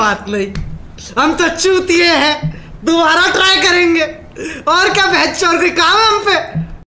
बात नहीं, हम तो चूतिए हैं, दोबारा ट्राई करेंगे। और क्या बहस, और कोई काम है हम पे?